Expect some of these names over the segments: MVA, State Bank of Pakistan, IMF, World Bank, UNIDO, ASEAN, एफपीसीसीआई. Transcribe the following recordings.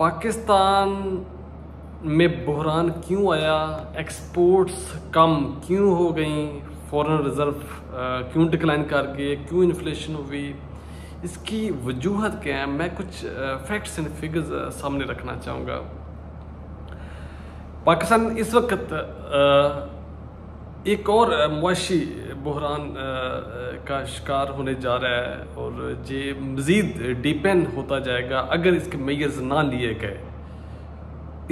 पाकिस्तान में बहरान क्यों आया, एक्सपोर्ट्स कम क्यों हो गई, फॉरेन रिज़र्व क्यों डिक्लाइन कर गए, क्यों इन्फ्लेशन हुई, इसकी वजूहत क्या है। मैं कुछ फैक्ट्स एंड फिगर्स सामने रखना चाहूँगा। पाकिस्तान इस वक्त एक और मुआशी बहरान का शिकार होने जा रहा है और ये मज़ीद डिपेंड होता जाएगा अगर इसके मेजर्स ना लिए गए।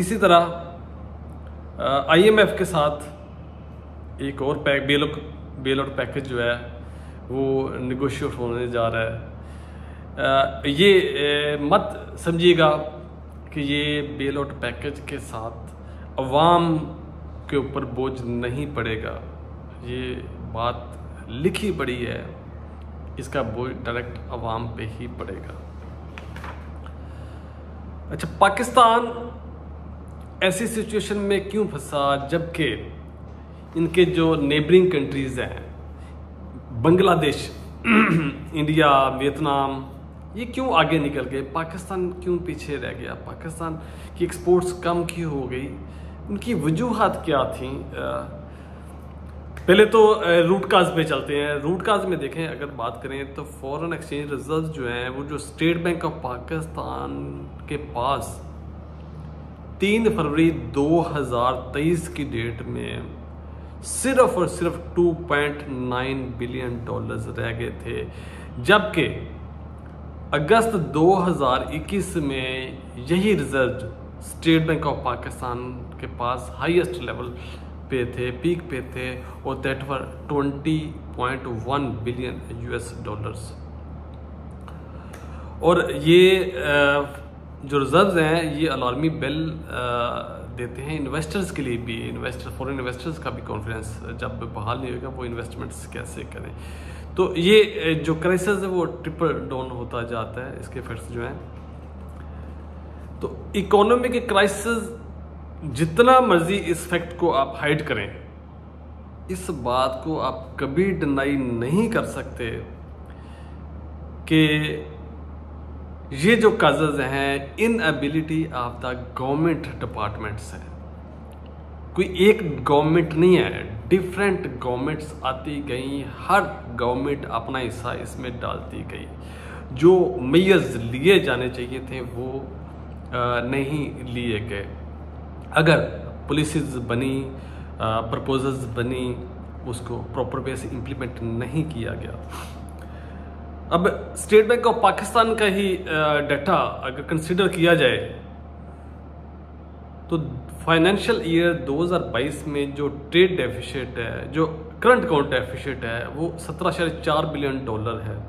इसी तरह IMF के साथ एक और बेल आउट पैकेज जो है वो निगोशिएट होने जा रहा है। ये मत समझिएगा कि ये बेल आउट पैकेज के साथ अवाम के ऊपर बोझ नहीं पड़ेगा, ये बात लिखी बड़ी है, इसका बोझ डायरेक्ट अवाम पे ही पड़ेगा। अच्छा, पाकिस्तान ऐसी सिचुएशन में क्यों फंसा जबकि इनके जो नेबरिंग कंट्रीज़ हैं बांग्लादेश, इंडिया, वियतनाम, ये क्यों आगे निकल गए, पाकिस्तान क्यों पीछे रह गया, पाकिस्तान की एक्सपोर्ट्स कम क्यों हो गई, उनकी वजूहत क्या थी। पहले तो रूट काज पे चलते हैं। रूट काज में देखें, अगर बात करें तो फॉरेन एक्सचेंज रिजर्व जो हैं वो जो स्टेट बैंक ऑफ पाकिस्तान के पास 3 फरवरी 2023 की डेट में सिर्फ और सिर्फ 2.9 बिलियन डॉलर्स रह गए थे, जबकि अगस्त 2021 में यही reserve state bank of Pakistan के पास हाईएस्ट लेवल पे थे, पीक पे थे, और that were 20.1 billion US dollars. और ये जो रिजर्व्स हैं ये अलार्मी बेल देते हैं इन्वेस्टर्स के लिए भी। फॉरेन इन्वेस्टर्स का भी कॉन्फिडेंस जब बहाल नहीं होगा वो इन्वेस्टमेंट्स कैसे करें, तो ये जो क्राइसिस है वो ट्रिपल डाउन होता जाता है, इसके इफेक्ट्स जो हैं। तो इकोनॉमी के क्राइसिस जितना मर्जी इस फैक्ट को आप हाइड करें, इस बात को आप कभी डिनाई नहीं कर सकते कि ये जो काजेज हैं inability of the government departments है, कोई एक गवर्नमेंट नहीं है, डिफरेंट गवर्नमेंट्स आती गई, हर गवर्नमेंट अपना हिस्सा इसमें डालती गई। जो मेजर्स लिए जाने चाहिए थे वो नहीं लिए गए। अगर पॉलिसीज बनी, प्रपोजल्स बनी, उसको प्रॉपर वे से इम्प्लीमेंट नहीं किया गया। अब स्टेट बैंक ऑफ पाकिस्तान का ही डाटा अगर कंसीडर किया जाए तो फाइनेंशियल ईयर 2022 में जो ट्रेड डेफिसिट है, जो करंट अकाउंट डेफिसिट है, वो 17.4 बिलियन डॉलर है।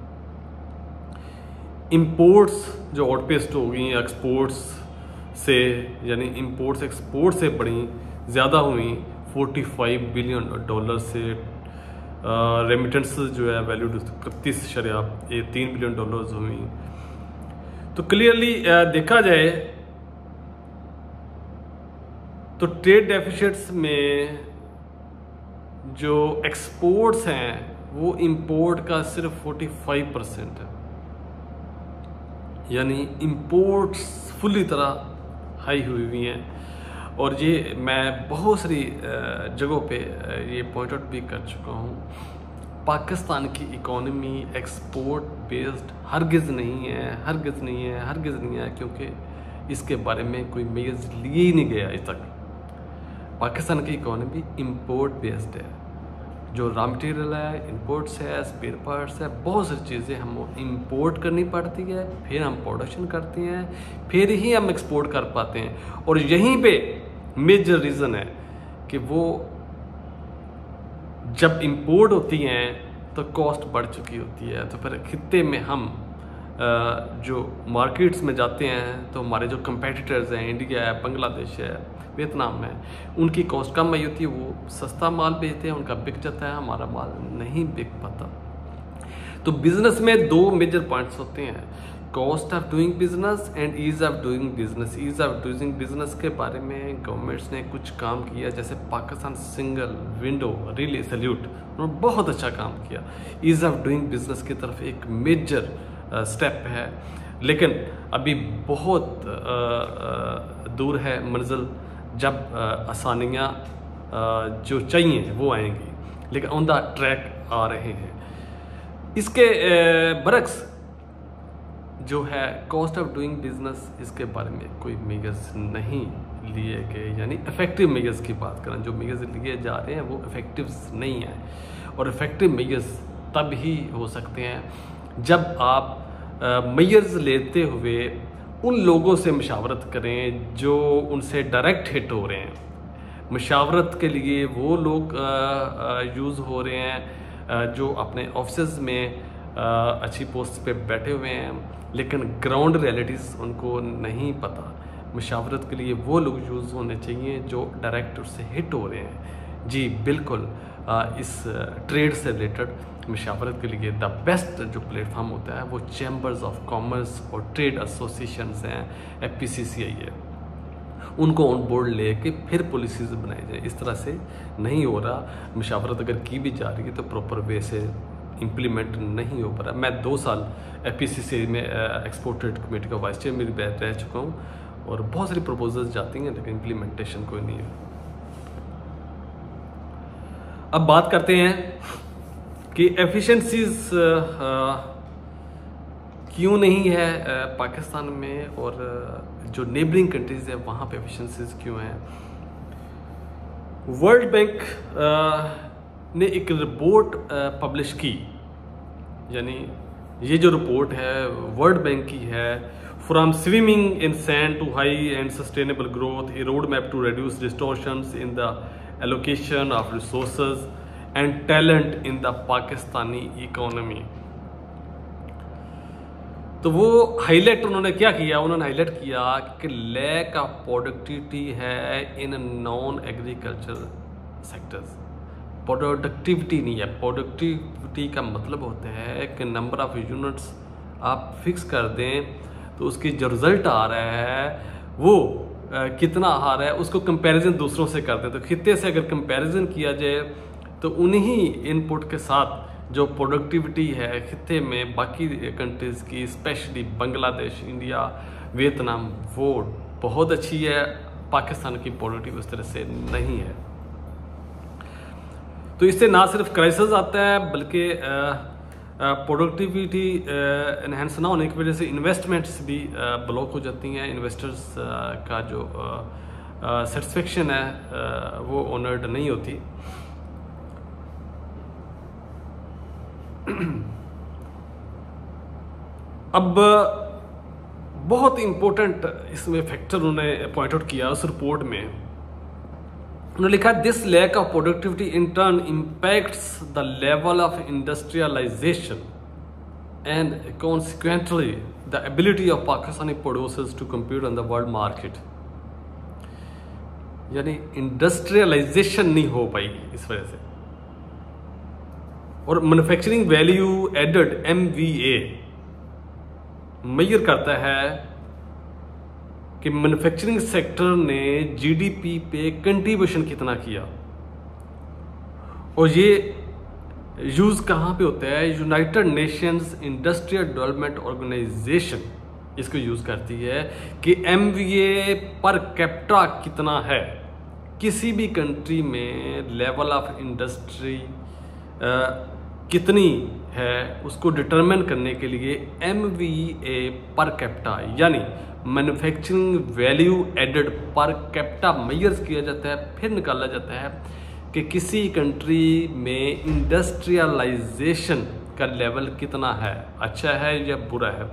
इंपोर्ट्स जो आउटपेस्ट हो गई एक्सपोर्ट्स से, यानी इंपोर्ट्स एक्सपोर्ट से बढ़ी, ज़्यादा हुई 45 बिलियन डॉलर से। रेमिटेंस जो है वैल्यू 31.3 बिलियन डॉलर्स हुई। तो क्लियरली देखा जाए तो ट्रेड डेफिसिट्स में जो एक्सपोर्ट्स हैं वो इंपोर्ट का सिर्फ 45% है, यानी इंपोर्ट्स फुली तरह हाई हुई हुई हैं। और ये मैं बहुत सारी जगहों पे ये पॉइंट आउट भी कर चुका हूँ, पाकिस्तान की इकोनॉमी एक्सपोर्ट बेस्ड हरगिज़ नहीं है, क्योंकि इसके बारे में कोई मेजर्स लिए ही नहीं गया आज तक। पाकिस्तान की इकोनॉमी इंपोर्ट बेस्ड है, जो रॉ मटेरियल है, इम्पोर्ट्स है, स्पेयर पार्ट्स है, बहुत सारी चीज़ें हम इंपोर्ट करनी पड़ती है, फिर हम प्रोडक्शन करते हैं, फिर ही हम एक्सपोर्ट कर पाते हैं। और यहीं पे मेजर रीज़न है कि वो जब इंपोर्ट होती हैं तो कॉस्ट बढ़ चुकी होती है, तो फिर खित्ते में हम जो मार्केट्स में जाते हैं तो हमारे जो कंपेटिटर्स हैं, इंडिया है, बांग्लादेश है, वियतनाम है, उनकी कॉस्ट कम आई होती है, वो सस्ता माल बेचते हैं, उनका बिक जाता है, हमारा माल नहीं बिक पाता। तो बिज़नेस में दो मेजर पॉइंट्स होते हैं, cost of doing business and ease of doing business. Ease of doing business के बारे में गवर्नमेंट्स ने कुछ काम किया, जैसे Pakistan single window relay salute, उन्होंने बहुत अच्छा काम किया। ईज़ ऑफ डूइंग बिजनेस की तरफ एक मेजर स्टेप है। लेकिन अभी बहुत दूर है मंजिल जब आसानियाँ जो चाहिए वो आएंगी, लेकिन ऑन द ट्रैक आ रहे हैं। इसके बरक्स जो है कॉस्ट ऑफ डूइंग बिजनेस, इसके बारे में कोई मेजर्स नहीं लिए गए, यानी इफेक्टिव मेजर्स की बात करें, जो मेजर्स लिए जा रहे हैं वो इफेक्टिव नहीं हैं, और इफेक्टिव मेजर्स तब ही हो सकते हैं जब आप मेजर्स लेते हुए उन लोगों से मशावरत करें जो उनसे डायरेक्ट हिट हो रहे हैं। मशावरत के लिए वो लोग यूज़ हो रहे हैं जो अपने ऑफिस में अच्छी पोस्ट पे बैठे हुए हैं, लेकिन ग्राउंड रियलिटीज़ उनको नहीं पता। मशावरत के लिए वो लोग यूज़ होने चाहिए जो डायरेक्ट उससे हिट हो रहे हैं। जी बिल्कुल, इस ट्रेड से रिलेटेड मशावरत के लिए द बेस्ट जो प्लेटफार्म होता है वो चैम्बर्स ऑफ कॉमर्स और ट्रेड एसोसिएशंस हैं, एफपीसीसीआई है, उनको ऑन बोर्ड ले के फिर पॉलिसीज़ बनाई जाए। इस तरह से नहीं हो रहा, मशावरत अगर की भी जा रही है तो प्रॉपर वे से इम्प्लीमेंट नहीं हो पा रहा। मैं 2 साल एफपीसीसीआई में एक्सपोर्ट ट्रेड कमेटी का वाइस चेयरमैन भी रह चुका हूँ, और बहुत सारी प्रपोजल्स जाती हैं लेकिन इम्प्लीमेंटेशन कोई नहीं है। अब बात करते हैं कि एफिशिएंसीज क्यों नहीं है पाकिस्तान में, और जो नेबरिंग कंट्रीज़ हैं वहाँ पे एफिशिएंसीज क्यों हैं। वर्ल्ड बैंक ने एक रिपोर्ट पब्लिश की, यानी ये जो रिपोर्ट है वर्ल्ड बैंक की है, from swimming in sand to high and sustainable growth, a road map to reduce distortions in the allocation of resources and talent in the Pakistani economy. तो वो हाईलाइट उन्होंने क्या किया, उन्होंने हाईलाइट किया कि लैक ऑफ प्रोडक्टिविटी है in non agriculture sectors. Productivity नहीं है, प्रोडक्टिविटी का मतलब होता है कि नंबर ऑफ यूनिट्स आप फिक्स कर दें तो उसकी जो रिजल्ट आ रहा है वो कितना आ रहा है उसको कंपैरिजन दूसरों से करते हैं। तो खिते से अगर कंपैरिजन किया जाए तो उन्हीं इनपुट के साथ जो प्रोडक्टिविटी है खिते में बाकी कंट्रीज़ की, स्पेशली बांग्लादेश, इंडिया, वियतनाम, वो बहुत अच्छी है, पाकिस्तान की प्रोडक्टिविटी उस तरह से नहीं है। तो इससे ना सिर्फ क्राइसिस आता है बल्कि प्रोडक्टिविटी इन्हेंस ना होने की वजह से इन्वेस्टमेंट्स भी ब्लॉक हो जाती हैं, इन्वेस्टर्स का जो सेटिस्फेक्शन है वो ऑनर्ड नहीं होती। अब बहुत इम्पोर्टेंट इसमें फैक्टर उन्होंने पॉइंट आउट किया उस रिपोर्ट में, उन्होंने लिखा this lack of productivity in turn impacts the level of industrialisation and consequently the ability of Pakistani producers to compete on the world market. यानी इंडस्ट्रियलाइजेशन नहीं हो पाएगी इस वजह से, और manufacturing value added (MVA) measure करता है कि मैन्युफैक्चरिंग सेक्टर ने जीडीपी पे कंट्रीब्यूशन कितना किया, और ये यूज़ कहाँ पे होता है, United Nations Industrial Development Organization इसको यूज़ करती है कि MVA पर कैपिटा कितना है किसी भी कंट्री में, लेवल ऑफ इंडस्ट्री कितनी है उसको डिटरमिन करने के लिए MVA पर कैपिटा, यानी manufacturing value added per capita measures किया जाता है, फिर निकाला जाता है कि किसी कंट्री में इंडस्ट्रियलाइजेशन का लेवल कितना है, अच्छा है या बुरा है।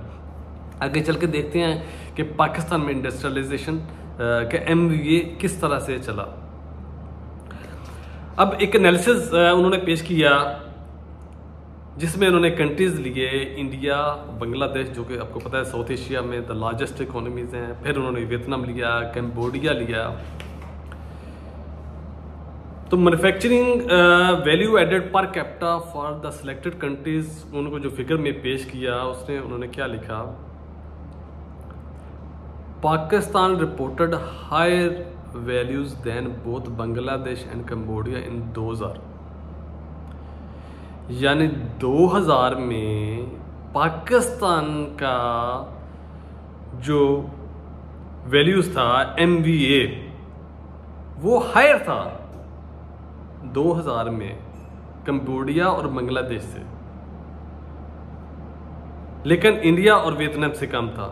आगे चल के देखते हैं कि पाकिस्तान में इंडस्ट्रियलाइजेशन का MVA किस तरह से चला। अब एक एनालिसिस उन्होंने पेश किया जिसमें उन्होंने कंट्रीज़ लिए इंडिया, बांग्लादेश जो कि आपको पता है साउथ एशिया में द लार्जेस्ट इकोनॉमीज़ हैं, फिर उन्होंने वियतनाम लिया, कंबोडिया लिया। तो manufacturing value added per capita for the selected countries उनको जो फिगर में पेश किया उसने उन्होंने क्या लिखा, Pakistan reported higher values than both Bangladesh and Cambodia in 2000। यानी 2000 में पाकिस्तान का जो वैल्यूज था MVA वो हायर था 2000 में कंबोडिया और बांग्लादेश से, लेकिन इंडिया और वियतनाम से कम था।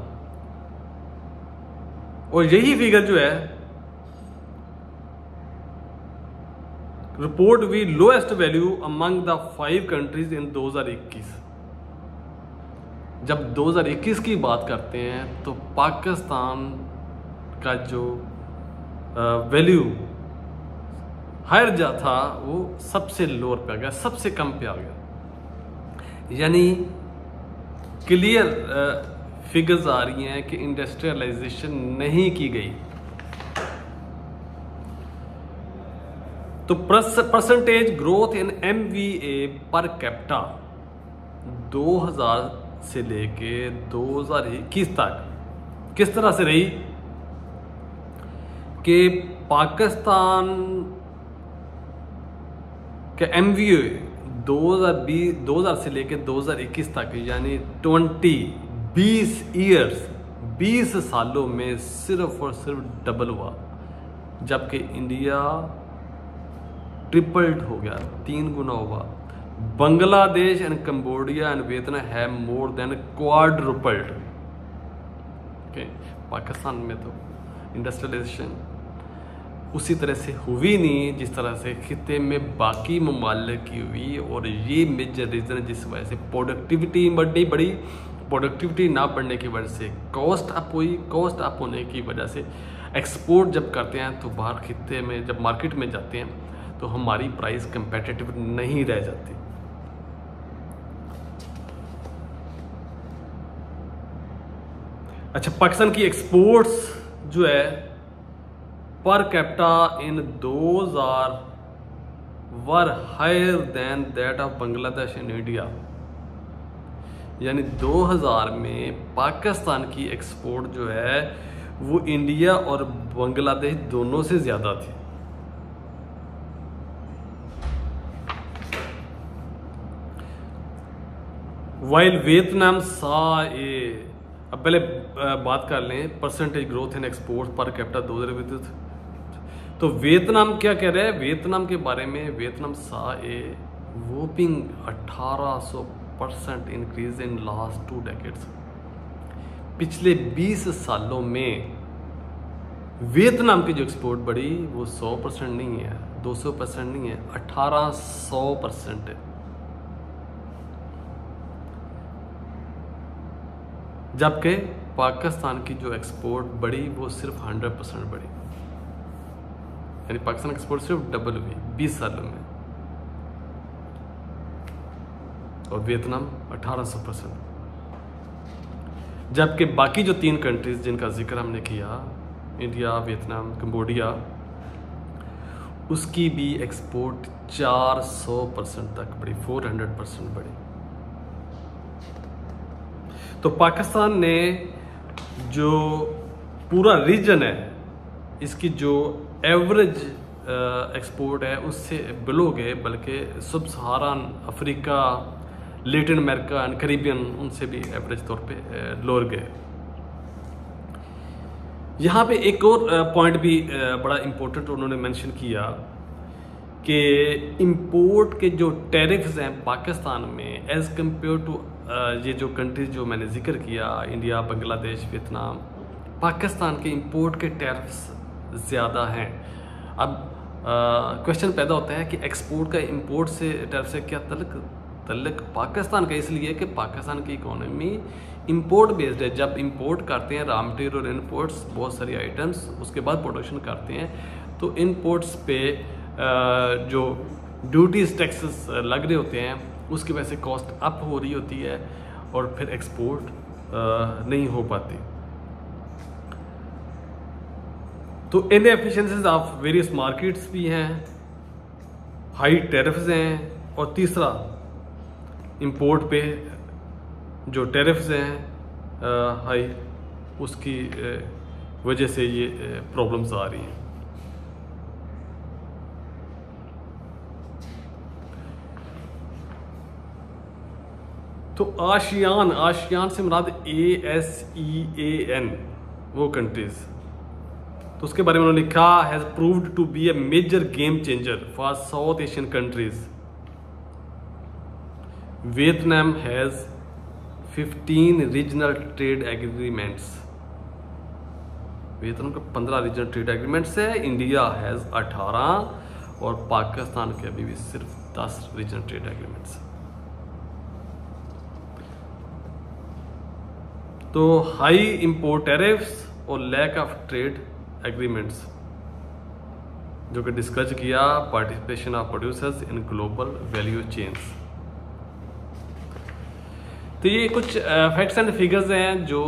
और यही फिगर जो है report we lowest value among the 5 countries in 2021। जब 2021 की बात करते हैं तो पाकिस्तान का जो वैल्यू हायर जा था वो सबसे लोअर पे आ गया, सबसे कम पे आ गया। यानी क्लियर फिगर्स आ रही हैं कि इंडस्ट्रियलाइजेशन नहीं की गई। तो percentage growth in MVA per capita 2000 से लेके 2021 तक किस तरह से रही कि पाकिस्तान के MVA 2000 से लेके 2021 तक यानी 20 सालों में सिर्फ और सिर्फ डबल हुआ, जबकि इंडिया ट्रिपल्ड हो गया, 3 गुना हुआ। Bangladesh and Cambodia and Vietnam है more than quadrupled. Okay, Pakistan में तो इंडस्ट्रियलाइजेशन उसी तरह से हुई नहीं जिस तरह से खिते में बाकी ममालिक की हुई, और ये मेजर रीज़न है जिस वजह से प्रोडक्टिविटी बढ़नी पड़ी। प्रोडक्टिविटी ना बढ़ने की वजह से कॉस्ट अप हुई, कॉस्ट अप होने की वजह से एक्सपोर्ट जब करते हैं तो बाहर खिते में जब मार्केट में जाते हैं तो हमारी प्राइस कंपेटिटिव नहीं रह जाती। अच्छा, पाकिस्तान की एक्सपोर्ट्स जो है per capita in 2000 were higher than that of Bangladesh and India. यानी 2000 में पाकिस्तान की एक्सपोर्ट जो है वो इंडिया और बांग्लादेश दोनों से ज़्यादा थी। वाइल वियतनाम सा ए, अब पहले बात कर लें percentage growth in export per capita 2000। तो वियतनाम क्या कह रहे हैं, वियतनाम के बारे में Vietnam saw a whopping 1800% increase in last 2 decades. पिछले 20 सालों में वियतनाम की जो एक्सपोर्ट बढ़ी वो 100% नहीं है, 200% नहीं है, 1800% है। जबकि पाकिस्तान की जो एक्सपोर्ट बढ़ी वो सिर्फ 100% बढ़ी। यानी पाकिस्तान एक्सपोर्ट सिर्फ डबल हुई 20 सालों में, और वियतनाम 1800%। जबकि बाकी जो 3 कंट्रीज जिनका जिक्र हमने किया, इंडिया, वियतनाम, कंबोडिया, उसकी भी एक्सपोर्ट 400% तक बढ़ी, 400% बढ़ी। तो पाकिस्तान ने जो पूरा रीजन है इसकी जो एवरेज एक्सपोर्ट है उससे बिलो गए, बल्कि sub Saharan Africa, Latin America and Caribbean उनसे भी एवरेज तौर पे लोअर गए। यहाँ पे एक और पॉइंट भी बड़ा इम्पोर्टेंट उन्होंने मेंशन किया कि इंपोर्ट के जो टैरिफ्स हैं पाकिस्तान में एज़ कम्पेयर टू ये जो कंट्रीज जो मैंने जिक्र किया, इंडिया, बांग्लादेश, वियतनाम, पाकिस्तान के इंपोर्ट के टैरिफ्स ज़्यादा हैं। अब क्वेश्चन पैदा होता है कि एक्सपोर्ट का इंपोर्ट से टैरिफ से क्या तल्लक पाकिस्तान का, इसलिए कि पाकिस्तान की इकोनॉमी इंपोर्ट बेस्ड है। जब इंपोर्ट करते हैं रॉ मटेरियल इनपुट्स, बहुत सारी आइटम्स, उसके बाद प्रोडक्शन करते हैं तो इनपुट्स पे जो ड्यूटीज टैक्सेस लग रहे होते हैं उसकी वजह से कॉस्ट अप हो रही होती है और फिर एक्सपोर्ट नहीं हो पाती। तो इनएफिशिएंसीज ऑफ वेरियस मार्केट्स भी हैं, हाई टैरिफ्स हैं, और तीसरा इंपोर्ट पे जो टैरिफ्स हैं हाई, उसकी वजह से ये प्रॉब्लम्स आ रही हैं। तो आशियान, आशियान से मुराद ASEAN वो कंट्रीज, तो उसके बारे में उन्होंने लिखा has proved to be a major game changer for South Asian countries. Vietnam has 15 regional trade agreements, Vietnam का 15 रीजनल ट्रेड एग्रीमेंट्स है, इंडिया हैज़ 18 और पाकिस्तान के अभी भी सिर्फ 10 रीजनल ट्रेड एग्रीमेंट्स। तो हाई इंपोर्ट टैरिफ्स और लैक ऑफ ट्रेड एग्रीमेंट्स जो कि डिस्कस किया, participation of producers in global value chains. तो ये कुछ फैक्ट्स एंड फिगर्स हैं जो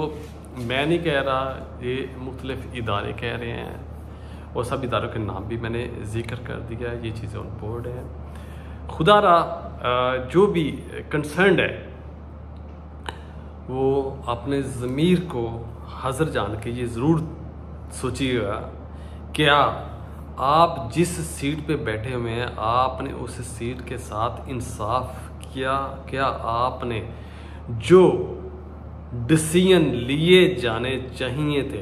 मैं नहीं कह रहा, ये मुख्तलिफ इदारे कह रहे हैं और सब इदारों के नाम भी मैंने जिक्र कर दिया, ये चीज़ें ऑन बोर्ड हैं। खुदा रहा जो भी कंसर्न्ड है वो अपने ज़मीर को हाजिर जान के ये ज़रूर सोचिएगा, क्या आप जिस सीट पे बैठे हुए हैं आपने उस सीट के साथ इंसाफ किया? क्या आपने जो डिसीजन लिए जाने चाहिए थे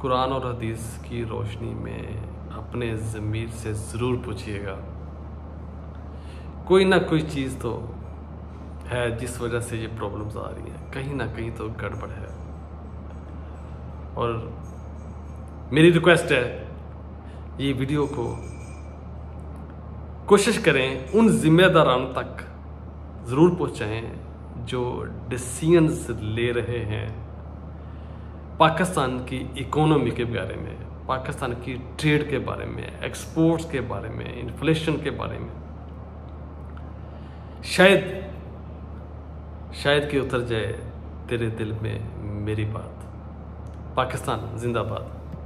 कुरान और हदीस की रोशनी में? अपने ज़मीर से ज़रूर पूछिएगा, कोई ना कोई चीज़ तो है जिस वजह से ये प्रॉब्लम्स आ रही हैं, कहीं ना कहीं तो गड़बड़ है। और मेरी रिक्वेस्ट है ये वीडियो को कोशिश करें उन जिम्मेदारान तक ज़रूर पहुँचाएँ जो डिसीजंस ले रहे हैं पाकिस्तान की इकोनॉमी के बारे में, पाकिस्तान की ट्रेड के बारे में, एक्सपोर्ट्स के बारे में, इन्फ्लेशन के बारे में। शायद शायद कि उतर जाए तेरे दिल में मेरी बात। पाकिस्तान जिंदाबाद।